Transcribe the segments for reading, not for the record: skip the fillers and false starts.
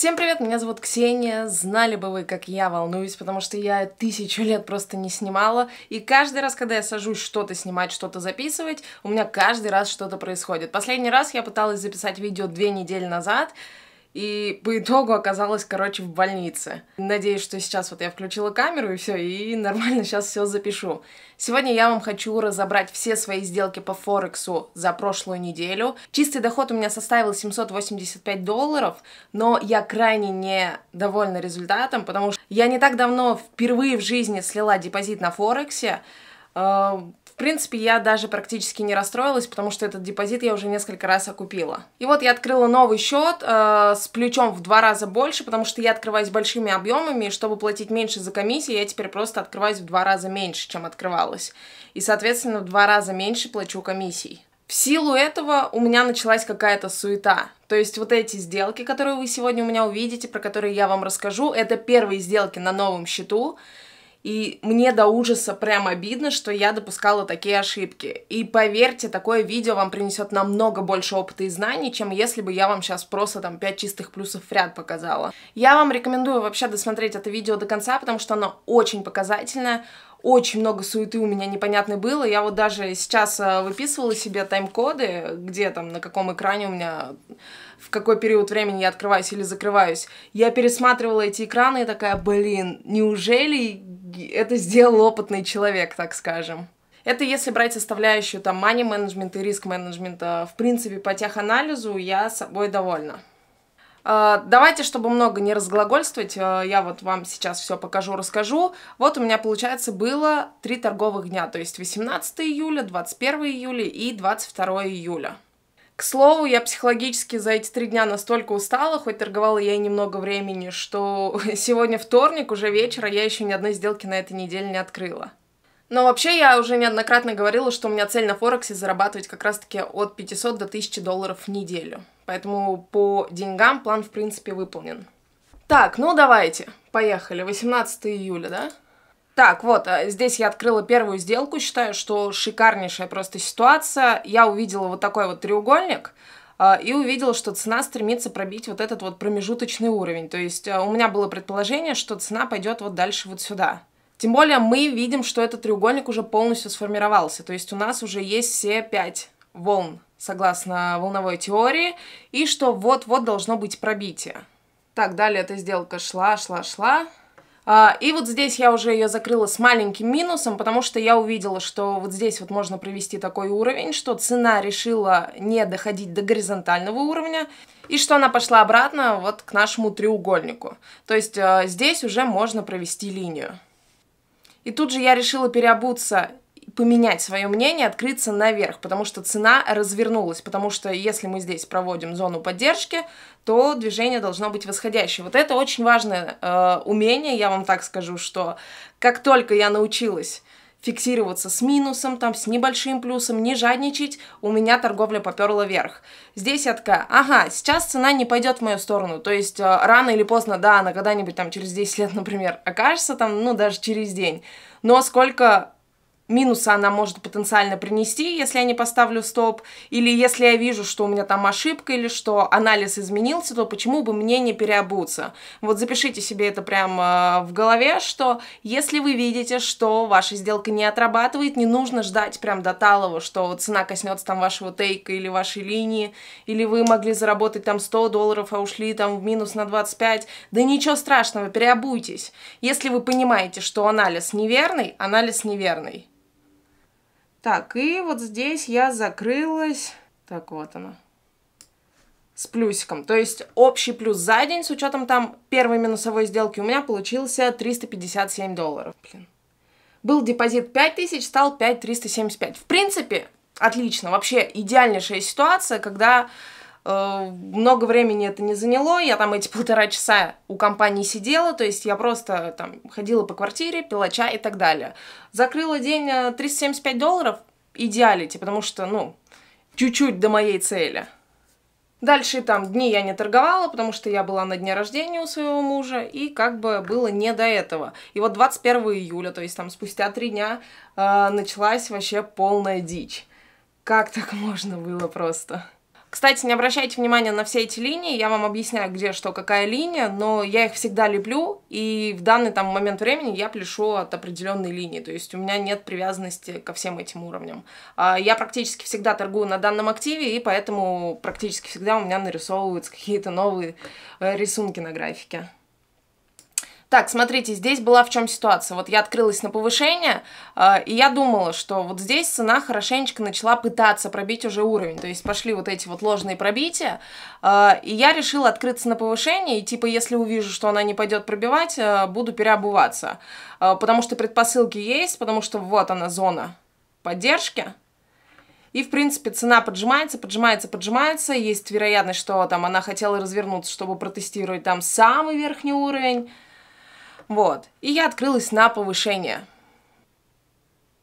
Всем привет, меня зовут Ксения. Знали бы вы, как я волнуюсь, потому что я 1000 лет просто не снимала, и каждый раз, когда я сажусь что-то снимать, что-то записывать, у меня каждый раз что-то происходит. Последний раз я пыталась записать видео 2 недели назад, и по итогу оказалась, короче, в больнице. Надеюсь, что сейчас вот я включила камеру, и все, и нормально сейчас все запишу. Сегодня я вам хочу разобрать все свои сделки по Форексу за прошлую неделю. Чистый доход у меня составил $785, но я крайне недовольна результатом, потому что я не так давно впервые в жизни слила депозит на Форексе. В принципе, я даже практически не расстроилась, потому что этот депозит я уже несколько раз окупила. И вот я открыла новый счет с плечом в 2 раза больше, потому что я открываюсь большими объемами, и чтобы платить меньше за комиссии, я теперь просто открываюсь в 2 раза меньше, чем открывалась. И, соответственно, в 2 раза меньше плачу комиссий. В силу этого у меня началась какая-то суета. То есть вот эти сделки, которые вы сегодня у меня увидите, про которые я вам расскажу, это первые сделки на новом счету. И мне до ужаса прям обидно, что я допускала такие ошибки. И поверьте, такое видео вам принесет намного больше опыта и знаний, чем если бы я вам сейчас просто там 5 чистых плюсов в ряд показала. Я вам рекомендую вообще досмотреть это видео до конца, потому что оно очень показательное. Очень много суеты у меня непонятной было. Я вот даже сейчас выписывала себе тайм-коды, где там, на каком экране у меня, в какой период времени я открываюсь или закрываюсь. Я пересматривала эти экраны и такая, блин, неужели это сделал опытный человек, так скажем. Это если брать составляющую там мани-менеджмента и риск-менеджмента. В принципе, по теханализу я собой довольна. Давайте, чтобы много не разглагольствовать, я вот вам сейчас все покажу, расскажу. Вот у меня, получается, было 3 торговых дня, то есть 18 июля, 21 июля и 22 июля. К слову, я психологически за эти 3 дня настолько устала, хоть торговала я и немного времени, что сегодня вторник, уже вечера, я еще ни одной сделки на этой неделе не открыла. Но вообще я уже неоднократно говорила, что у меня цель на Форексе зарабатывать как раз-таки от 500 до 1000 долларов в неделю. Поэтому по деньгам план, в принципе, выполнен. Так, ну давайте, поехали. 18 июля, да? Так, вот, здесь я открыла первую сделку. Считаю, что шикарнейшая просто ситуация. Я увидела вот такой вот треугольник и увидела, что цена стремится пробить вот этот вот промежуточный уровень. То есть у меня было предположение, что цена пойдет вот дальше вот сюда. Тем более мы видим, что этот треугольник уже полностью сформировался, то есть у нас уже есть все 5 волн, согласно волновой теории, и что вот-вот должно быть пробитие. Так, далее эта сделка шла. И вот здесь я уже ее закрыла с маленьким минусом, потому что я увидела, что вот здесь вот можно провести такой уровень, что цена решила не доходить до горизонтального уровня, и что она пошла обратно вот к нашему треугольнику. То есть здесь уже можно провести линию. И тут же я решила переобуться, поменять свое мнение, открыться наверх, потому что цена развернулась, потому что если мы здесь проводим зону поддержки, то движение должно быть восходящее. Вот это очень важное умение, я вам так скажу, что как только я научилась фиксироваться с минусом, там, с небольшим плюсом, не жадничать, у меня торговля поперла вверх. Здесь я такая, ага, сейчас цена не пойдет в мою сторону, то есть рано или поздно, да, она когда-нибудь там через 10 лет, например, окажется там, ну, даже через день, но сколько минуса она может потенциально принести, если я не поставлю стоп, или если я вижу, что у меня там ошибка, или что анализ изменился, то почему бы мне не переобуться? Вот запишите себе это прямо в голове, что если вы видите, что ваша сделка не отрабатывает, не нужно ждать прям до талого, что цена коснется там вашего тейка или вашей линии, или вы могли заработать там 100 долларов, а ушли там в минус на 25. Да ничего страшного, переобуйтесь. Если вы понимаете, что анализ неверный, анализ неверный. Так, и вот здесь я закрылась, так вот она, с плюсиком. То есть общий плюс за день с учетом там первой минусовой сделки у меня получился $357. Блин. Был депозит 5000, стал 5375. В принципе, отлично, вообще идеальнейшая ситуация, когда много времени это не заняло, я там эти 1,5 часа у компании сидела, то есть я просто там ходила по квартире, пила чай и так далее. Закрыла день $375, идеалити, потому что, ну, чуть-чуть до моей цели. Дальше там дни я не торговала, потому что я была на дне рождения у своего мужа, и как бы было не до этого. И вот 21 июля, то есть там спустя 3 дня, началась вообще полная дичь. Как так можно было просто? Кстати, не обращайте внимания на все эти линии, я вам объясняю, где что, какая линия, но я их всегда леплю, и в данный там момент времени я пляшу от определенной линии, то есть у меня нет привязанности ко всем этим уровням. Я практически всегда торгую на данном активе, и поэтому практически всегда у меня нарисовываются какие-то новые рисунки на графике. Так, смотрите, здесь была в чем ситуация. Вот я открылась на повышение, и я думала, что вот здесь цена хорошенечко начала пытаться пробить уже уровень. То есть пошли вот эти вот ложные пробития, и я решила открыться на повышение, и типа если увижу, что она не пойдет пробивать, буду переобуваться. Потому что предпосылки есть, потому что вот она зона поддержки. И, в принципе, цена поджимается. Есть вероятность, что там она хотела развернуться, чтобы протестировать там самый верхний уровень. Вот, и я открылась на повышение.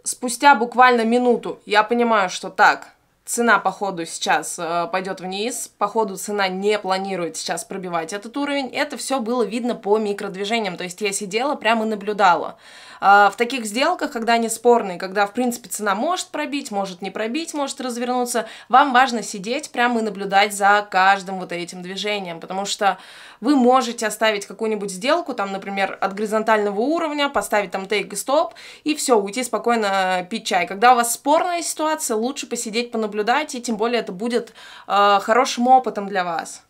Спустя буквально минуту я понимаю, что так, цена, походу, сейчас пойдет вниз, походу, цена не планирует сейчас пробивать этот уровень. Это все было видно по микродвижениям, то есть я сидела прямо и наблюдала. В таких сделках, когда они спорные, когда, в принципе, цена может пробить, может не пробить, может развернуться, вам важно сидеть прямо и наблюдать за каждым вот этим движением, потому что вы можете оставить какую-нибудь сделку, там, например, от горизонтального уровня, поставить там тейк и стоп, и все, уйти спокойно пить чай. Когда у вас спорная ситуация, лучше посидеть, понаблюдать, и тем более это будет хорошим опытом для вас.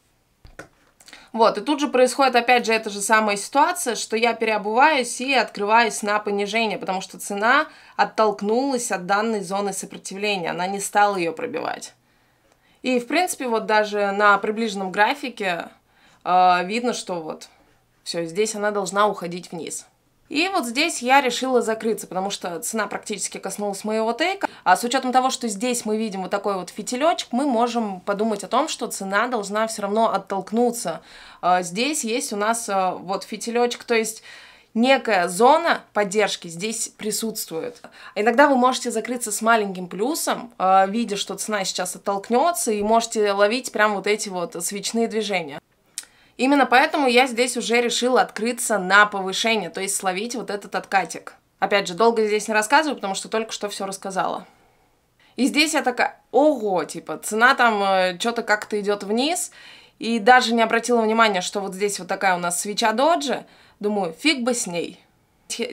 Вот, и тут же происходит опять же эта же самая ситуация, что я переобуваюсь и открываюсь на понижение, потому что цена оттолкнулась от данной зоны сопротивления, она не стала ее пробивать. И, в принципе, вот даже на приближенном графике видно, что вот все, здесь она должна уходить вниз. И вот здесь я решила закрыться, потому что цена практически коснулась моего тейка. А с учетом того, что здесь мы видим вот такой вот фитилечек, мы можем подумать о том, что цена должна все равно оттолкнуться. Здесь есть у нас вот фитилечек, то есть некая зона поддержки здесь присутствует. Иногда вы можете закрыться с маленьким плюсом, видя, что цена сейчас оттолкнется, и можете ловить прям вот эти вот свечные движения. Именно поэтому я здесь уже решила открыться на повышение, то есть словить вот этот откатик. Опять же, долго здесь не рассказываю, потому что только что все рассказала. И здесь я такая, ого, типа, цена там что-то как-то идет вниз, и даже не обратила внимания, что вот здесь вот такая у нас свеча доджи, думаю, фиг бы с ней.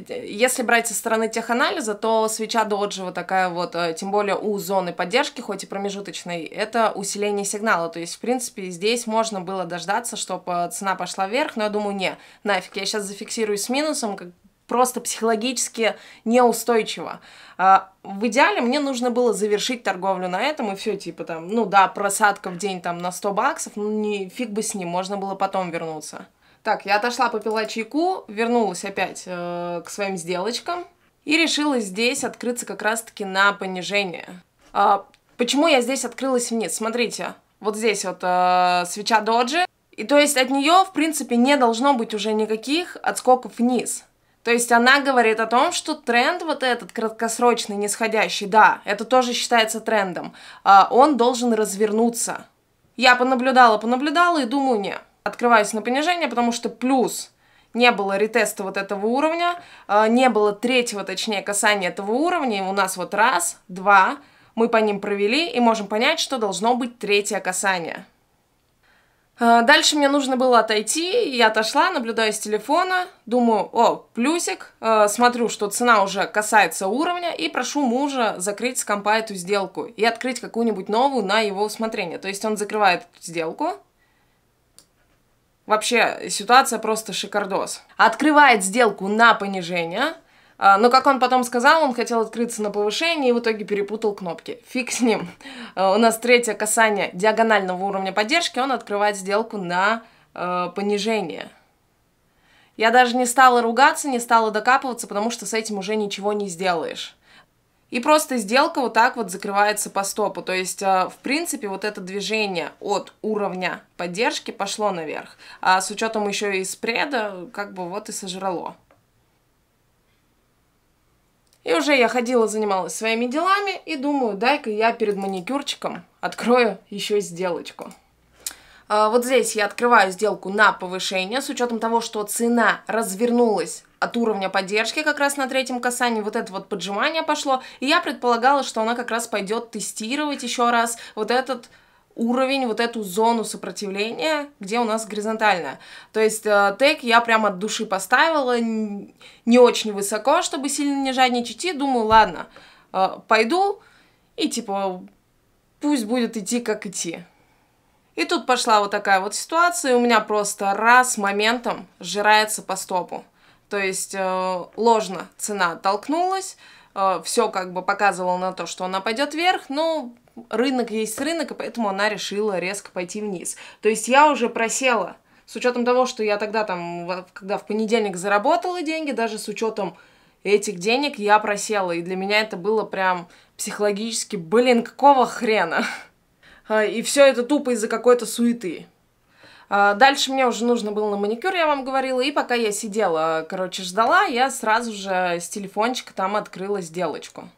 Если брать со стороны теханализа, то свеча доджи вот такая вот, тем более у зоны поддержки, хоть и промежуточной, это усиление сигнала. То есть, в принципе, здесь можно было дождаться, чтобы цена пошла вверх, но я думаю, не, нафиг, я сейчас зафиксирую с минусом, как просто психологически неустойчиво. В идеале мне нужно было завершить торговлю на этом, и все, типа там, ну да, просадка в день там на 100 баксов, ну не, фиг бы с ним, можно было потом вернуться. Так, я отошла, попила чайку, вернулась опять к своим сделочкам и решила здесь открыться как раз-таки на понижение. Почему я здесь открылась вниз? Смотрите, вот здесь вот свеча доджи, и то есть от нее, в принципе, не должно быть уже никаких отскоков вниз. То есть она говорит о том, что тренд вот этот краткосрочный, нисходящий, да, это тоже считается трендом, он должен развернуться. Я понаблюдала и думаю, не. Открываюсь на понижение, потому что плюс не было ретеста вот этого уровня, не было третьего, точнее, касания этого уровня, и у нас вот раз, два, мы по ним провели, и можем понять, что должно быть третье касание. Дальше мне нужно было отойти, я отошла, наблюдаю с телефона, думаю, о, плюсик, смотрю, что цена уже касается уровня, и прошу мужа закрыть с компа эту сделку и открыть какую-нибудь новую на его усмотрение. То есть он закрывает эту сделку. Вообще, ситуация просто шикардос. Открывает сделку на понижение, но, как он потом сказал, он хотел открыться на повышение и в итоге перепутал кнопки. Фиг с ним. У нас третье касание диагонального уровня поддержки, он открывает сделку на понижение. Я даже не стала ругаться, не стала докапываться, потому что с этим уже ничего не сделаешь. И просто сделка вот так вот закрывается по стопу. То есть, в принципе, вот это движение от уровня поддержки пошло наверх. А с учетом еще и спреда, как бы вот и сожрало. И уже я ходила, занималась своими делами и думаю, дай-ка я перед маникюрчиком открою еще сделочку. Вот здесь я открываю сделку на повышение, с учетом того, что цена развернулась от уровня поддержки как раз на третьем касании, вот это вот поджимание пошло, и я предполагала, что она как раз пойдет тестировать еще раз вот этот уровень, вот эту зону сопротивления, где у нас горизонтальная. То есть тег я прям от души поставила, не очень высоко, чтобы сильно не жадничать, и думаю, ладно, пойду, и типа пусть будет идти, как идти. И тут пошла вот такая вот ситуация, и у меня просто раз моментом сжирается по стопу. То есть ложно цена оттолкнулась, все как бы показывало на то, что она пойдет вверх, но рынок есть рынок, и поэтому она решила резко пойти вниз. То есть я уже просела, с учетом того, что я тогда там, когда в понедельник заработала деньги, даже с учетом этих денег я просела, и для меня это было прям психологически, блин, какого хрена? И все это тупо из-за какой-то суеты. Дальше мне уже нужно было на маникюр, я вам говорила, и пока я сидела, короче, ждала, я сразу же с телефончика там открыла сделочку.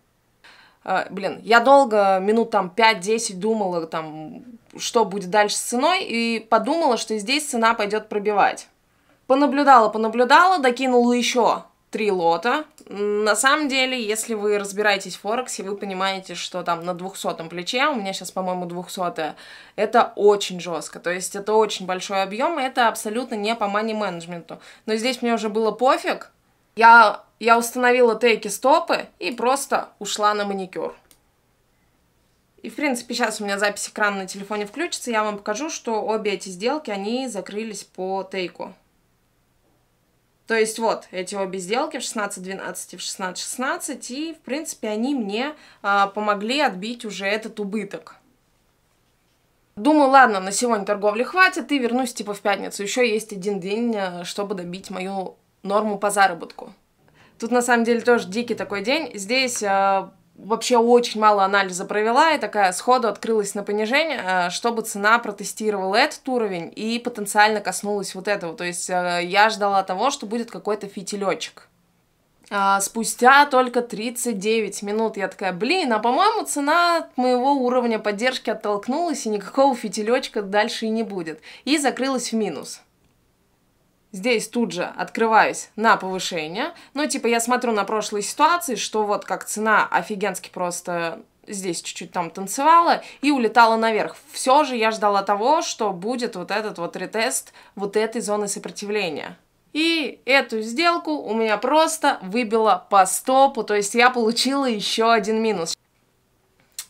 Блин, я долго, минут там 5-10 думала, там, что будет дальше с ценой, и подумала, что здесь цена пойдет пробивать. Понаблюдала, докинула еще 3 лота. На самом деле, если вы разбираетесь в Форексе, вы понимаете, что там на 200-м плече, у меня сейчас, по-моему, 200-е, это очень жестко, то есть это очень большой объем, и это абсолютно не по мани-менеджменту. Но здесь мне уже было пофиг, я установила теки-стопы и просто ушла на маникюр. И, в принципе, сейчас у меня запись экрана на телефоне включится, я вам покажу, что обе эти сделки, они закрылись по тейку. То есть вот эти обе сделки в 16.12 и в 16.16, и в принципе они мне помогли отбить уже этот убыток. Думаю, ладно, на сегодня торговли хватит, и вернусь типа в пятницу. Еще есть один день, чтобы добить мою норму по заработку. Тут на самом деле тоже дикий такой день. Здесь вообще очень мало анализа провела, и такая сходу открылась на понижение, чтобы цена протестировала этот уровень и потенциально коснулась вот этого. То есть я ждала того, что будет какой-то фитилечек. Спустя только 39 минут я такая, блин, а по-моему цена от моего уровня поддержки оттолкнулась, и никакого фитилечка дальше и не будет. И закрылась в минус. Здесь тут же открываюсь на повышение, ну, типа, я смотрю на прошлые ситуации, что вот как цена офигенски просто здесь чуть-чуть там танцевала и улетала наверх. Все же я ждала того, что будет вот этот вот ретест вот этой зоны сопротивления. И эту сделку у меня просто выбило по стопу, то есть я получила еще один минус.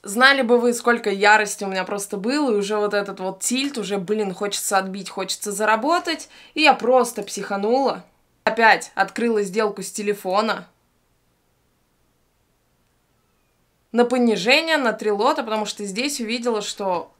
Знали бы вы, сколько ярости у меня просто было, и уже вот этот вот тильт, уже, блин, хочется отбить, хочется заработать, и я просто психанула. Опять открыла сделку с телефона. На понижение, на 3 лота, потому что здесь увидела, что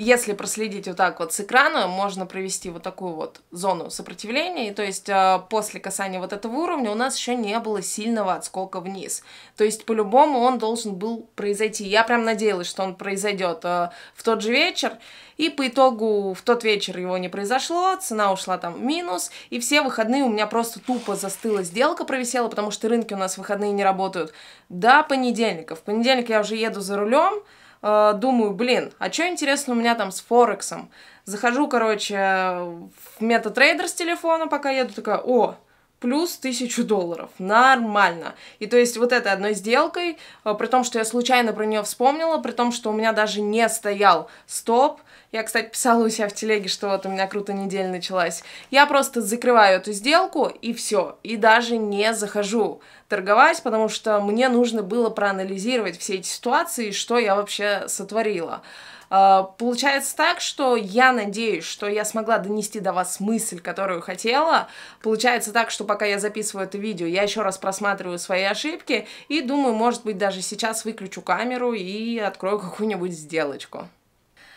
если проследить вот так вот с экрана, можно провести вот такую вот зону сопротивления, и то есть после касания вот этого уровня у нас еще не было сильного отскока вниз. То есть по-любому он должен был произойти. Я прям надеялась, что он произойдет в тот же вечер, и по итогу в тот вечер его не произошло, цена ушла там в минус, и все выходные у меня просто тупо застыла сделка, провисела, потому что рынки у нас в выходные не работают до понедельника. В понедельник я уже еду за рулем, думаю, блин, а что интересно у меня там с Форексом? Захожу, короче, в Метатрейдер с телефона, пока еду, такая, о, плюс $1000, нормально. И то есть вот этой одной сделкой, при том, что я случайно про нее вспомнила, при том, что у меня даже не стоял стоп, я, кстати, писала у себя в телеге, что вот у меня круто неделя началась, я просто закрываю эту сделку и все, и даже не захожу торговать, потому что мне нужно было проанализировать все эти ситуации, что я вообще сотворила. Получается так, что я надеюсь, что я смогла донести до вас мысль, которую хотела. Получается так, что пока я записываю это видео, я еще раз просматриваю свои ошибки и думаю, может быть, даже сейчас выключу камеру и открою какую-нибудь сделочку.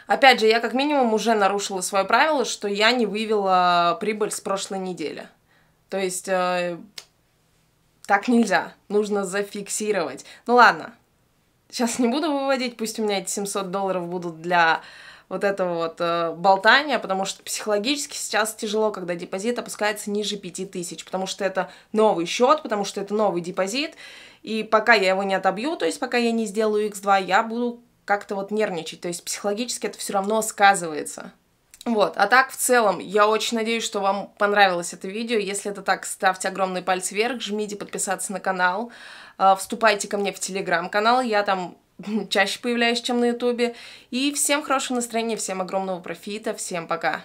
Опять же, я как минимум уже нарушила свое правило, что я не вывела прибыль с прошлой недели. То есть так нельзя, нужно зафиксировать. Ну ладно. Сейчас не буду выводить, пусть у меня эти $700 будут для вот этого вот болтания, потому что психологически сейчас тяжело, когда депозит опускается ниже 5000, потому что это новый счет, потому что это новый депозит, и пока я его не отобью, то есть пока я не сделаю X2, я буду как-то вот нервничать, то есть психологически это все равно сказывается. Вот, а так в целом, я очень надеюсь, что вам понравилось это видео. Если это так, ставьте огромный палец вверх, жмите подписаться на канал, вступайте ко мне в телеграм-канал, я там чаще появляюсь, чем на ютубе. И всем хорошего настроения, всем огромного профита, всем пока!